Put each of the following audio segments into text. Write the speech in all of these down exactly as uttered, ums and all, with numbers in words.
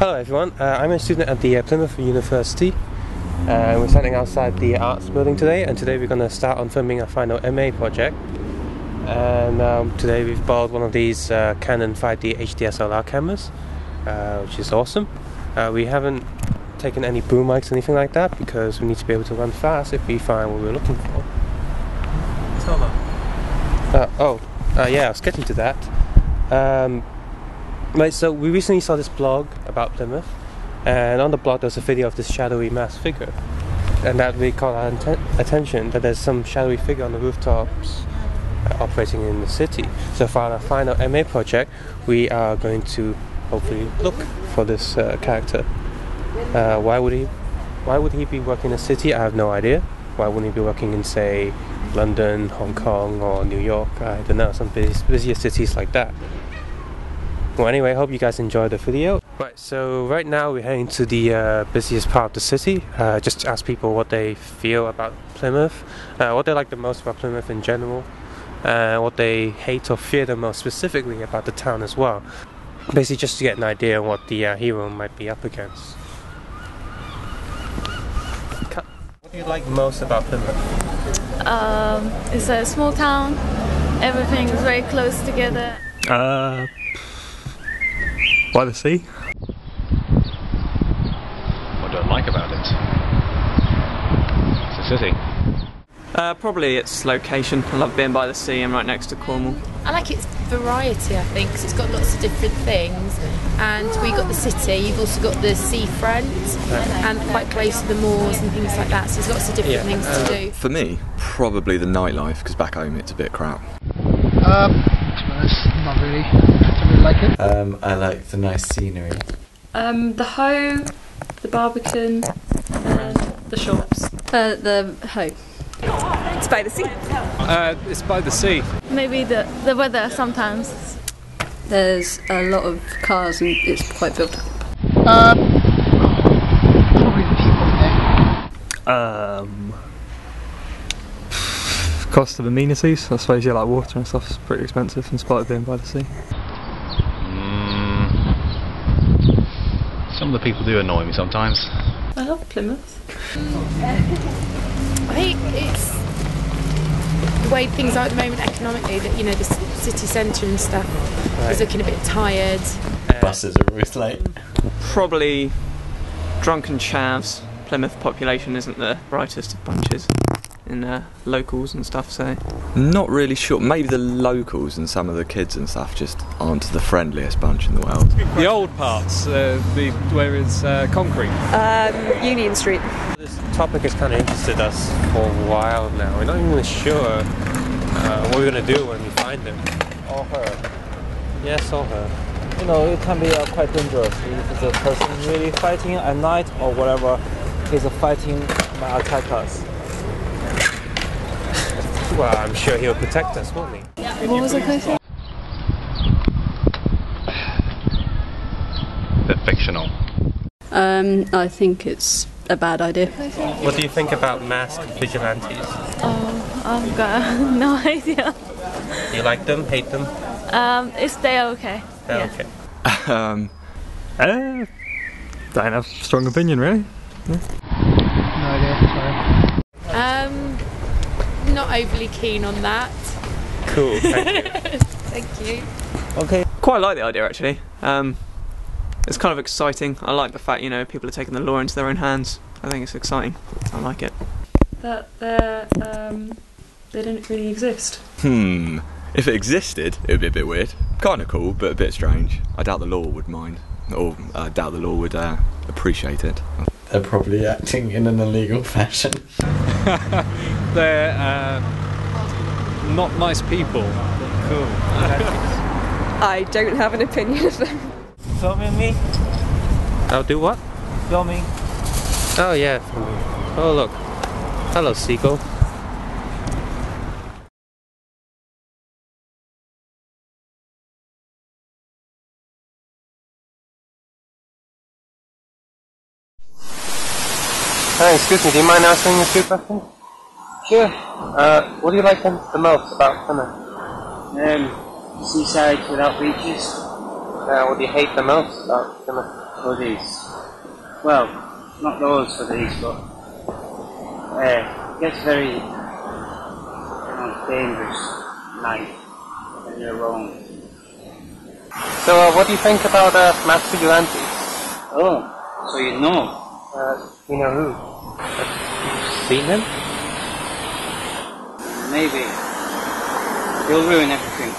Hello everyone, uh, I'm a student at the uh, Plymouth University. Uh, we're standing outside the Arts Building today, and today we're going to start on filming our final M A project. And um, today we've borrowed one of these uh, Canon five D H D S L R cameras, uh, which is awesome. Uh, we haven't taken any boom mics or anything like that because we need to be able to run fast if we find what we're looking for. Solo. Uh, oh, uh, yeah, I was getting to that. Um, Right, so we recently saw this blog about Plymouth, and on the blog there's a video of this shadowy mass figure, and that really caught our attention that there's some shadowy figure on the rooftops uh, operating in the city. So for our final M A project, we are going to hopefully look for this uh, character. Uh, why would he? Why would he be working in the city? I have no idea. Why wouldn't he be working in, say, London, Hong Kong, or New York? I don't know, some busy, busier cities like that. Well, anyway, I hope you guys enjoyed the video. Right, so right now we're heading to the uh, busiest part of the city, uh, just to ask people what they feel about Plymouth, uh, what they like the most about Plymouth in general, uh, what they hate or fear the most specifically about the town as well. Basically just to get an idea of what the uh, hero might be up against. What do you like most about Plymouth? Um, it's a small town, everything is very close together. Uh... By the sea. What do I like about it? It's a city. Uh, probably its location. I love being by the sea and right next to Cornwall. I like its variety, I think, because it's got lots of different things. And we got the city, you've also got the seafront, yeah. And quite close to the moors and things like that. So there's lots of different yeah. things uh, to do. For me, probably the nightlife, because back home it's a bit crap. Um, not really. Like it. Um, I like the nice scenery. Um, the Hoe, the Barbican, and the shops. Uh, the Hoe. It's by the sea. Uh, it's by the sea. Maybe the, the weather sometimes. There's a lot of cars and it's quite built up. Um, probably the people there. Um, cost of amenities. I suppose, yeah, like water and stuff is pretty expensive in spite of being by the sea. Some of the people do annoy me sometimes. I love Plymouth. I think it's the way things are at the moment economically, that, you know, the city centre and stuff right. is looking a bit tired. Uh, Buses are always late. Probably drunken chavs. Plymouth population isn't the brightest of bunches in uh, locals and stuff, so... Not really sure. Maybe the locals and some of the kids and stuff just aren't the friendliest bunch in the world. The old parts, uh, the, where it's uh, concrete. Um, Union Street. This topic has kind of interested us for a while now. We're not even sure uh, what we're going to do when we find him. Or her. Yes, or her. You know, it can be uh, quite dangerous if the person really fighting at night or whatever is fighting might attack us. Well, I'm sure he'll protect us, won't he? Yeah. What was the question? Bit fictional. Um, I think it's a bad idea. What do you think about masked vigilantes? Oh, I've got no idea. Do you like them? Hate them? Um, it's they're okay. They're yeah. okay. um, I don't have a strong opinion, really. Yeah. No idea. Sorry. Um. Not overly keen on that. Cool, thank you. Thank you. Okay. Quite like the idea actually. Um, it's kind of exciting. I like the fact, you know, people are taking the law into their own hands. I think it's exciting. I like it. That they're, um, they don't really exist. Hmm. If it existed, it would be a bit weird. Kind of cool, but a bit strange. I doubt the law would mind, or I uh, doubt the law would uh, appreciate it. They're probably acting in an illegal fashion. They're uh, not nice people. Cool. I don't have an opinion of them. Filming me? I'll do what? Filming. Oh yeah. Oh look. Hello seagull. Hey, excuse me, do you mind answering this group question? Sure. Uh, what do you like the most about Plymouth? Um, seaside without beaches. Uh, what do you hate the most about Plymouth? or these. Well, not those for these, but uh, it gets very uh, dangerous at night when you're alone. So uh, what do you think about uh, mass vigilantes? Oh, so you know. Uh, you know who? You've seen him? Maybe. He'll ruin everything.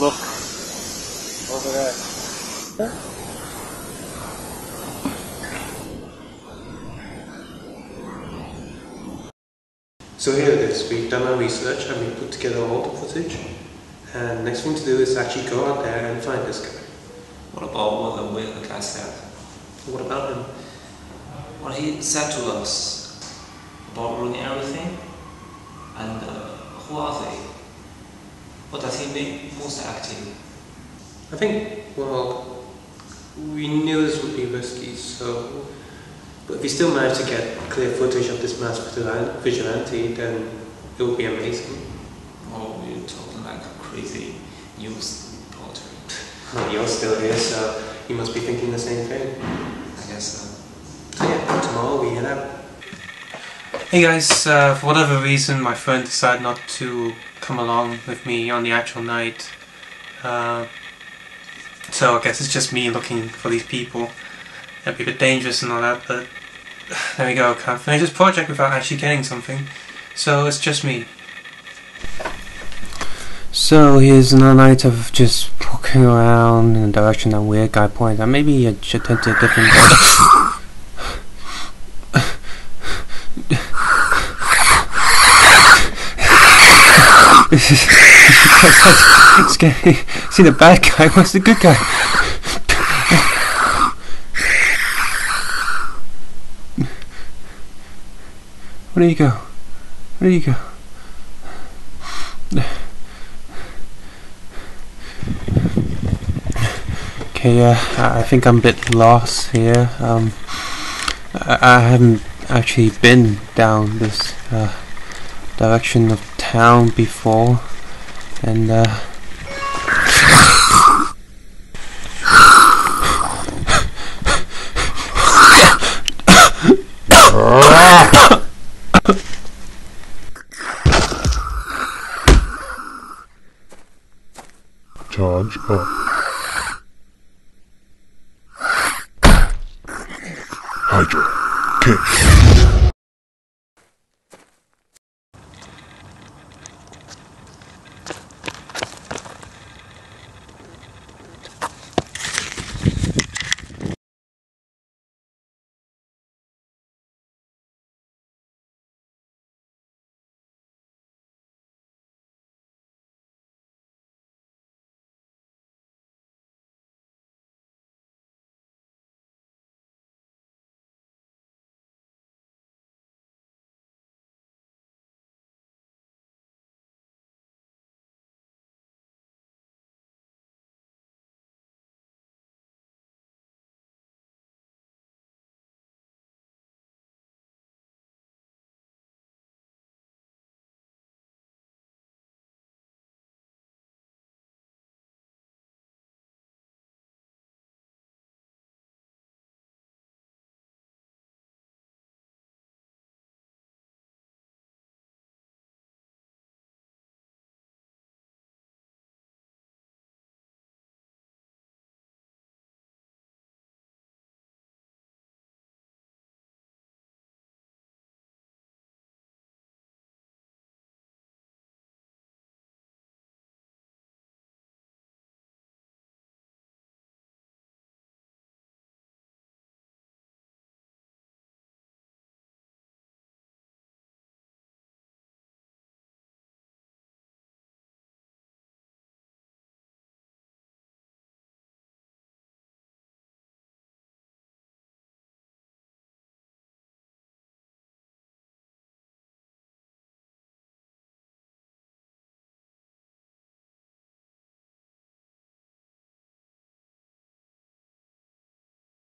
Look. Over there. Huh? So here it is. We've done our research and we put together all the footage. And next thing to do is actually go out there and find this guy. What about what the way the guy said? What about him? What he said to us about ruining everything, and uh, who are they? What does he mean? Who's the acting? I think, well, we knew this would be risky, so... But if we still manage to get clear footage of this mass vigilante, then it would be amazing. Oh, you're talking like a crazy news reporter. Well, you're still here, so you must be thinking the same thing. I guess so. Yeah, tomorrow we head out. Hey guys, uh, for whatever reason my friend decided not to come along with me on the actual night, uh, so I guess it's just me looking for these people. It'd be a bit dangerous and all that, but there we go, can't finish this project without actually getting something, so it's just me. So here's another night of just walking around in the direction that weird guy pointed, and maybe I should turn to a different It's scary. See the bad guy, where's the good guy? Where do you go? Where do you go? Okay, uh, I think I'm a bit lost here. Um, I, I haven't actually been down this uh, direction of town before, and uh charge up. Hydra kick.